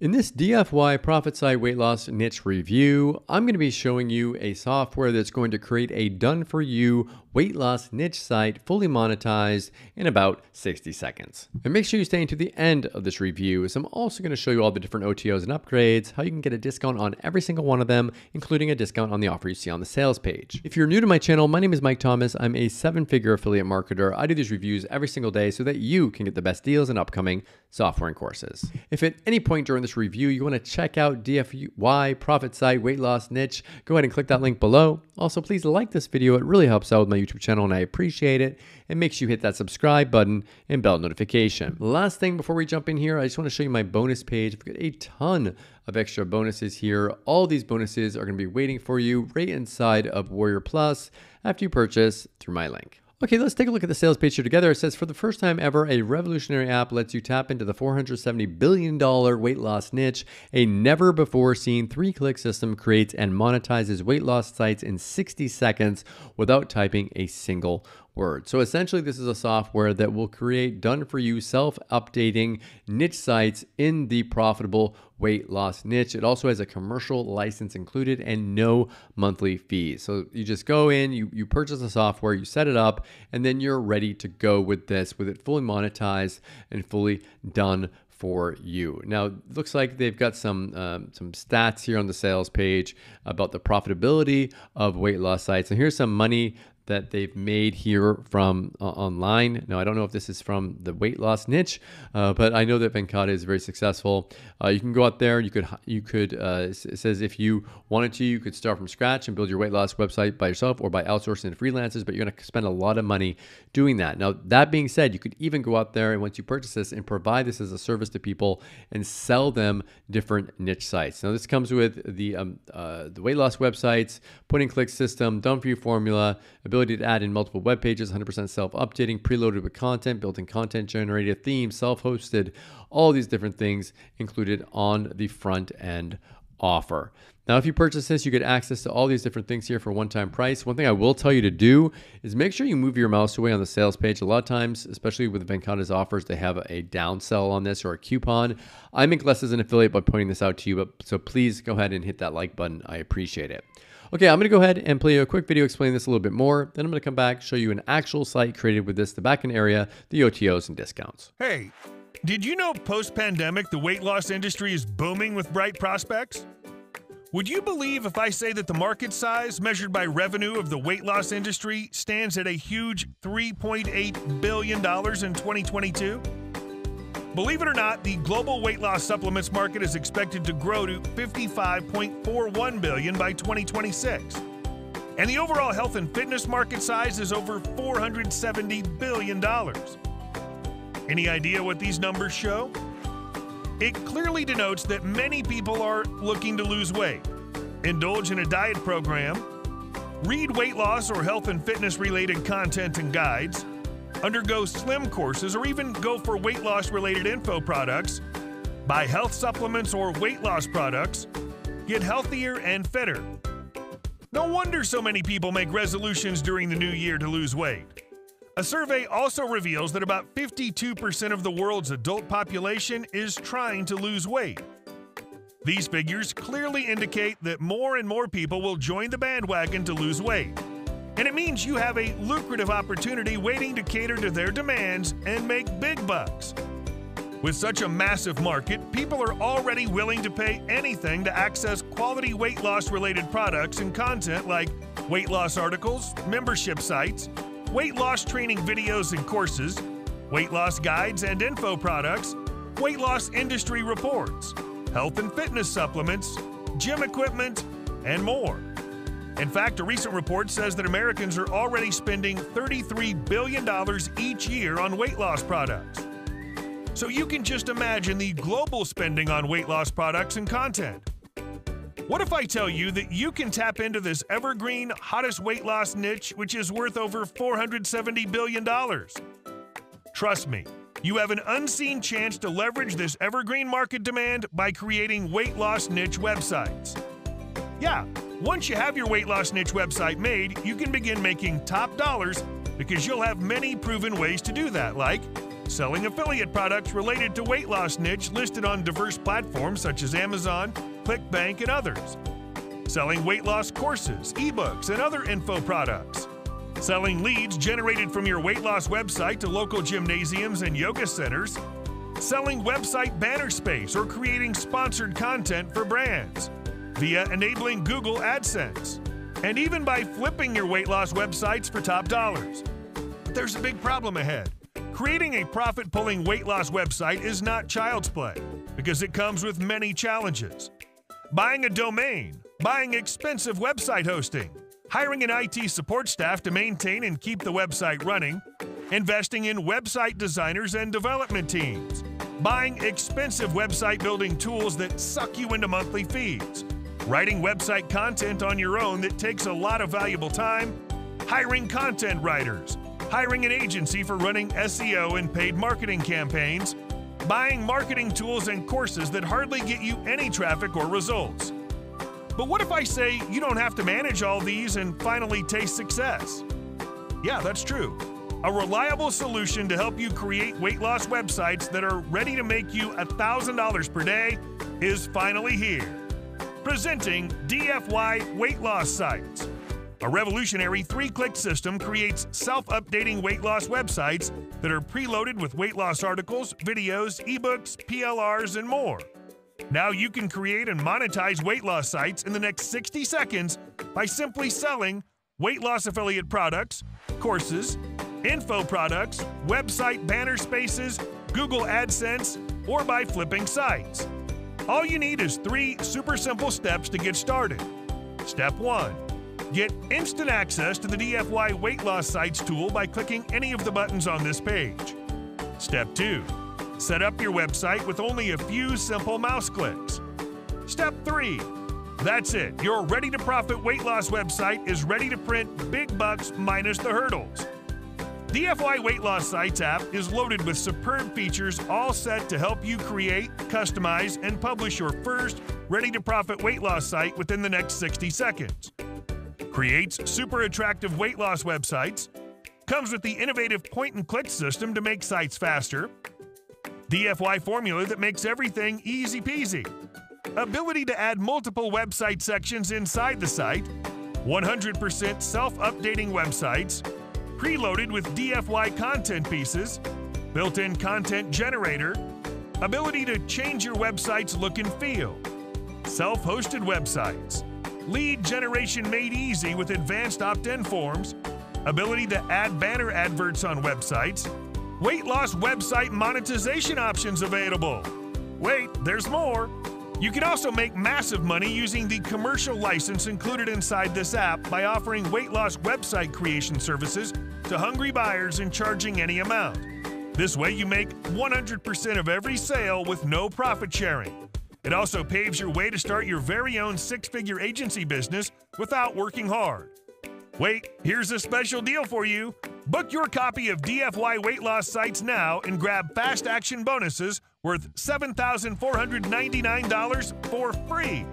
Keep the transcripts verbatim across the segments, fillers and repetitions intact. In this D F Y Profit Site Weight Loss Niche review, I'm going to be showing you a software that's going to create a done-for-you weight loss niche site fully monetized in about sixty seconds. And make sure you stay until the end of this review, as I'm also going to show you all the different O T Os and upgrades, how you can get a discount on every single one of them, including a discount on the offer you see on the sales page. If you're new to my channel, my name is Mike Thomas. I'm a seven-figure affiliate marketer. I do these reviews every single day so that you can get the best deals and upcoming software and courses. If at any point during this review you want to check out D F Y Profit Site Weight Loss Niche, go ahead and click that link below. Also, please like this video. It really helps out with my YouTube channel and I appreciate it. And make sure you hit that subscribe button and bell notification. Last thing before we jump in here, I just want to show you my bonus page. I've got a ton of extra bonuses here. All these bonuses are going to be waiting for you right inside of Warrior Plus after you purchase through my link. Okay, let's take a look at the sales page here together. It says, for the first time ever, a revolutionary app lets you tap into the four hundred seventy billion dollar weight loss niche. A never-before-seen three-click system creates and monetizes weight loss sites in sixty seconds without typing a single word. So essentially, this is a software that will create done-for-you, self-updating niche sites in the profitable weight loss niche. It also has a commercial license included and no monthly fees. So you just go in, you, you purchase the software, you set it up, and then you're ready to go with this, with it fully monetized and fully done for you. Now, it looks like they've got some um, some stats here on the sales page about the profitability of weight loss sites. And here's some money that they've made here from uh, online. Now, I don't know if this is from the weight loss niche, uh, but I know that Venkata is very successful. Uh, you can go out there, you could, you could uh, it says if you wanted to, you could start from scratch and build your weight loss website by yourself or by outsourcing to freelancers, but you're gonna spend a lot of money doing that. Now, that being said, you could even go out there and once you purchase this and provide this as a service to people and sell them different niche sites. Now, this comes with the, um, uh, the weight loss websites, point and click system, done for you formula, ability to add in multiple web pages, one hundred percent self-updating, preloaded with content, built-in content generator, theme, self-hosted, all these different things included on the front end offer. Now, if you purchase this, you get access to all these different things here for one-time price. One thing I will tell you to do is make sure you move your mouse away on the sales page. A lot of times, especially with Venkata's offers, they have a down sell on this or a coupon. I make less as an affiliate by pointing this out to you, but so please go ahead and hit that like button. I appreciate it. Okay, I'm gonna go ahead and play you a quick video explaining this a little bit more. Then I'm gonna come back, show you an actual site created with this, the backend area, the O T Os and discounts. Hey, did you know post-pandemic, the weight loss industry is booming with bright prospects? Would you believe if I say that the market size measured by revenue of the weight loss industry stands at a huge three point eight billion dollars in twenty twenty-two? Believe it or not, the global weight loss supplements market is expected to grow to fifty-five point four one billion dollars by twenty twenty-six. And the overall health and fitness market size is over four hundred seventy billion dollars. Any idea what these numbers show? It clearly denotes that many people are looking to lose weight, indulge in a diet program, read weight loss or health and fitness related content and guides, undergo slim courses, or even go for weight loss related info products, buy health supplements or weight loss products, get healthier and fitter. No wonder so many people make resolutions during the new year to lose weight. A survey also reveals that about fifty-two percent of the world's adult population is trying to lose weight. These figures clearly indicate that more and more people will join the bandwagon to lose weight. And it means you have a lucrative opportunity waiting to cater to their demands and make big bucks. With such a massive market, people are already willing to pay anything to access quality weight loss related products and content like weight loss articles, membership sites, weight loss training videos and courses, weight loss guides and info products, weight loss industry reports, health and fitness supplements, gym equipment, and more. In fact, a recent report says that Americans are already spending thirty-three billion dollars each year on weight loss products. So you can just imagine the global spending on weight loss products and content. What if I tell you that you can tap into this evergreen, hottest weight loss niche, which is worth over four hundred seventy billion dollars? Trust me, you have an unseen chance to leverage this evergreen market demand by creating weight loss niche websites. Yeah. Once you have your weight loss niche website made, you can begin making top dollars because you'll have many proven ways to do that, like selling affiliate products related to weight loss niche listed on diverse platforms such as Amazon, ClickBank, and others, selling weight loss courses, ebooks, and other info products, selling leads generated from your weight loss website to local gymnasiums and yoga centers, selling website banner space or creating sponsored content for brands via enabling Google AdSense, and even by flipping your weight loss websites for top dollars. But there's a big problem ahead. Creating a profit-pulling weight loss website is not child's play because it comes with many challenges. Buying a domain, buying expensive website hosting, hiring an I T support staff to maintain and keep the website running, investing in website designers and development teams, buying expensive website building tools that suck you into monthly fees, writing website content on your own that takes a lot of valuable time, hiring content writers, hiring an agency for running S E O and paid marketing campaigns, buying marketing tools and courses that hardly get you any traffic or results. But what if I say you don't have to manage all these and finally taste success? Yeah, that's true. A reliable solution to help you create weight loss websites that are ready to make you one thousand dollars per day is finally here. Presenting D F Y Weight Loss Sites. A revolutionary three-click system creates self-updating weight loss websites that are preloaded with weight loss articles, videos, ebooks, P L Rs, and more. Now you can create and monetize weight loss sites in the next sixty seconds by simply selling weight loss affiliate products, courses, info products, website banner spaces, Google AdSense, or by flipping sites. All you need is three super simple steps to get started. Step one, get instant access to the D F Y Weight Loss Sites tool by clicking any of the buttons on this page. Step two, set up your website with only a few simple mouse clicks. Step three, that's it. Your ready to profit weight loss website is ready to print big bucks minus the hurdles. D F Y Weight Loss Sites app is loaded with superb features all set to help you create, customize, and publish your first ready-to-profit weight loss site within the next sixty seconds. Creates super attractive weight loss websites. Comes with the innovative point-and-click system to make sites faster. D F Y formula that makes everything easy-peasy. Ability to add multiple website sections inside the site. one hundred percent self-updating websites. Preloaded with D F Y content pieces, built-in content generator, ability to change your website's look and feel, self-hosted websites, lead generation made easy with advanced opt-in forms, ability to add banner adverts on websites, weight loss website monetization options available. Wait, there's more. You can also make massive money using the commercial license included inside this app by offering weight loss website creation services to hungry buyers and charging any amount. This way you make one hundred percent of every sale with no profit sharing. It also paves your way to start your very own six-figure agency business without working hard. Wait, here's a special deal for you. Book your copy of D F Y Weight Loss Sites now and grab fast action bonuses worth seven thousand four hundred ninety-nine dollars for free.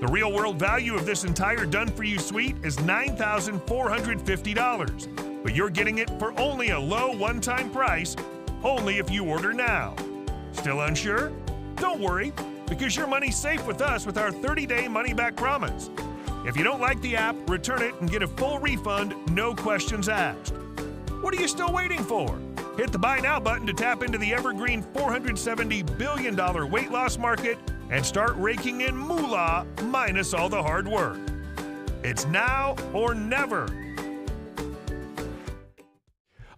The real-world value of this entire done-for-you suite is nine thousand four hundred fifty dollars, but you're getting it for only a low one-time price, only if you order now. Still unsure? Don't worry, because your money's safe with us with our thirty-day money-back promise. If you don't like the app, return it and get a full refund, no questions asked. What are you still waiting for? Hit the Buy Now button to tap into the evergreen four hundred seventy billion dollars weight loss market and start raking in moolah minus all the hard work. It's now or never.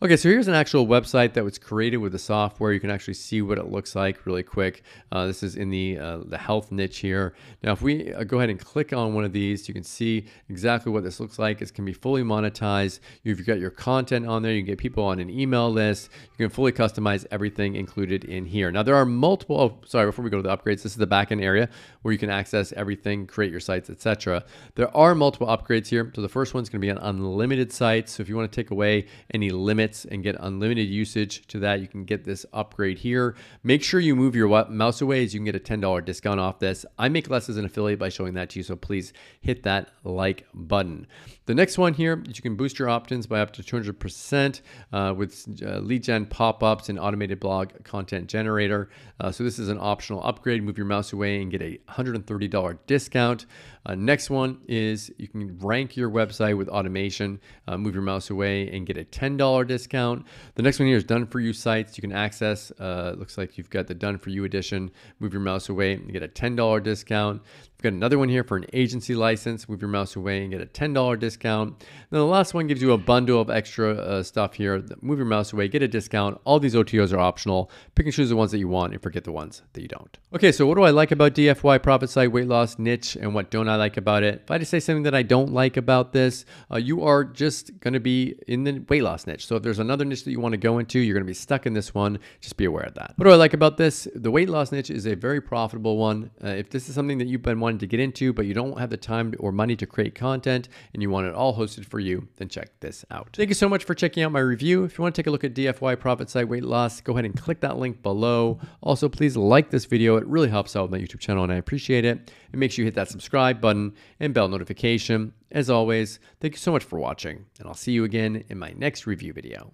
Okay, so here's an actual website that was created with the software. You can actually see what it looks like really quick. Uh, this is in the, uh, the health niche here. Now, if we uh, go ahead and click on one of these, you can see exactly what this looks like. It can be fully monetized. You've got your content on there. You can get people on an email list. You can fully customize everything included in here. Now, there are multiple, oh, sorry, before we go to the upgrades, this is the backend area where you can access everything, create your sites, et cetera. There are multiple upgrades here. So the first one's gonna be an unlimited site. So if you wanna take away any limit minutes and get unlimited usage to that. You can get this upgrade here. Make sure you move your mouse away as you can get a ten dollar discount off this. I make less as an affiliate by showing that to you, so please hit that like button. The next one here, you can boost your opt-ins by up to two hundred percent uh, with uh, lead gen pop-ups and automated blog content generator. Uh, so this is an optional upgrade. Move your mouse away and get a one hundred thirty dollar discount. Uh, next one is you can rank your website with automation. Uh, move your mouse away and get a ten dollar discount. The next one here is done for you sites. You can access, uh, looks like you've got the done for you edition. Move your mouse away and get a ten dollar discount. We've got another one here for an agency license. Move your mouse away and get a ten dollar discount. And then the last one gives you a bundle of extra uh, stuff here. Move your mouse away, get a discount. All these O T Os are optional. Pick and choose the ones that you want and forget the ones that you don't. Okay, so what do I like about D F Y Profit Site Weight Loss Niche and what don't I like about it? If I had to say something that I don't like about this, uh, you are just going to be in the weight loss niche. So if there's another niche that you want to go into, you're going to be stuck in this one. Just be aware of that. What do I like about this? The weight loss niche is a very profitable one. Uh, if this is something that you've been wanting to get into, but you don't have the time or money to create content and you want it all hosted for you, then check this out. Thank you so much for checking out my review. If you want to take a look at D F Y Profit Site Weight Loss, go ahead and click that link below. Also, please like this video. It really helps out with my YouTube channel and I appreciate it. And make sure you hit that subscribe button and bell notification. As always, thank you so much for watching, and I'll see you again in my next review video.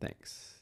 Thanks.